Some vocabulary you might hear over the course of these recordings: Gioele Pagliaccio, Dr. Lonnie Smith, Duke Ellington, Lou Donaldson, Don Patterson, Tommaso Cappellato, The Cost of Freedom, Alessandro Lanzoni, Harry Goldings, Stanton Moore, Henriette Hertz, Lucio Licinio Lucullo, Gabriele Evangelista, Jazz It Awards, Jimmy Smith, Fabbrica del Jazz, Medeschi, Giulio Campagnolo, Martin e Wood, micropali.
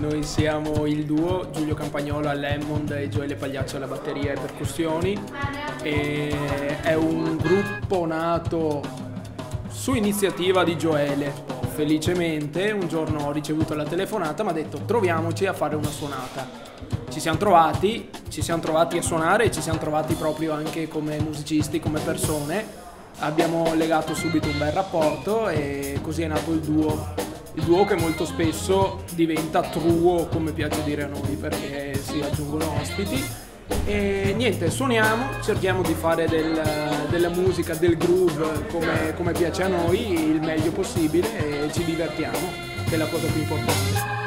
Noi siamo il duo Giulio Campagnolo all'Hammond e Gioele Pagliaccio alla batteria e percussioni. E è un gruppo nato su iniziativa di Gioele. Felicemente un giorno ho ricevuto la telefonata, mi ha detto troviamoci a fare una suonata. Ci siamo trovati a suonare e ci siamo trovati proprio anche come musicisti, come persone. Abbiamo legato subito un bel rapporto e così è nato il duo. Il duo che molto spesso diventa truo, come piace dire a noi, perché si aggiungono ospiti. E niente, suoniamo, cerchiamo di fare della musica, del groove, come piace a noi, il meglio possibile e ci divertiamo, che è la cosa più importante.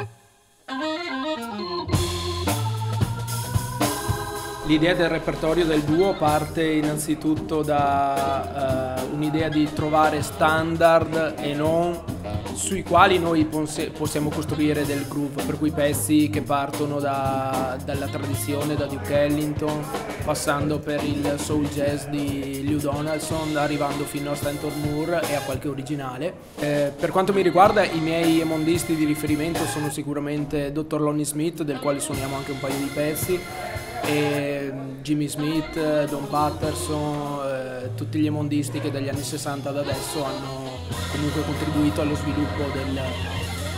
L'idea del repertorio del duo parte innanzitutto da un'idea di trovare standard e non sui quali noi possiamo costruire del groove, per cui pezzi che partono dalla tradizione, da Duke Ellington, passando per il soul jazz di Lou Donaldson, arrivando fino a Stanton Moore e a qualche originale. Per quanto mi riguarda, i miei emondisti di riferimento sono sicuramente Dr. Lonnie Smith, del quale suoniamo anche un paio di pezzi, e Jimmy Smith, Don Patterson, tutti gli emondisti che dagli anni 60 ad adesso hanno comunque contribuito allo sviluppo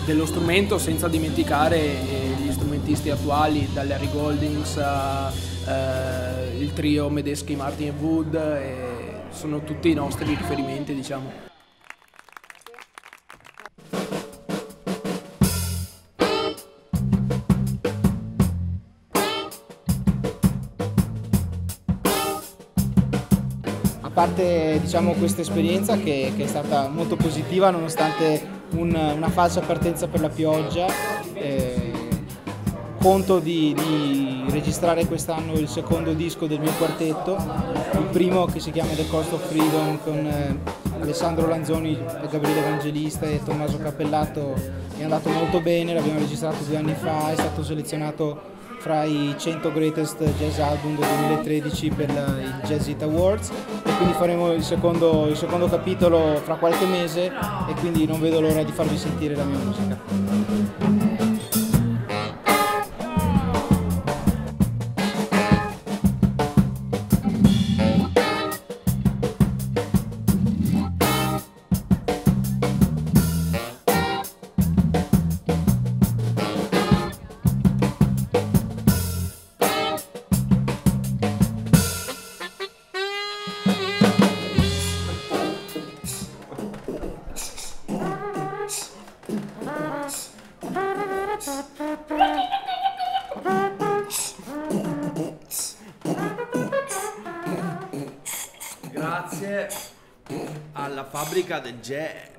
dello strumento, senza dimenticare gli strumentisti attuali, dalle Harry Goldings al trio Medeschi, Martin e Wood, sono tutti i nostri riferimenti, diciamo. A parte, diciamo, questa esperienza che è stata molto positiva nonostante una falsa partenza per la pioggia, conto di registrare quest'anno il secondo disco del mio quartetto, il primo che si chiama The Cost of Freedom con Alessandro Lanzoni, Gabriele Evangelista e Tommaso Cappellato. È andato molto bene, l'abbiamo registrato 2 anni fa, è stato selezionato fra i 100 Greatest Jazz Album del 2013 per il Jazz It Awards, e quindi faremo il secondo capitolo fra qualche mese e quindi non vedo l'ora di farvi sentire la mia musica. Grazie alla Fabbrica del Jazz.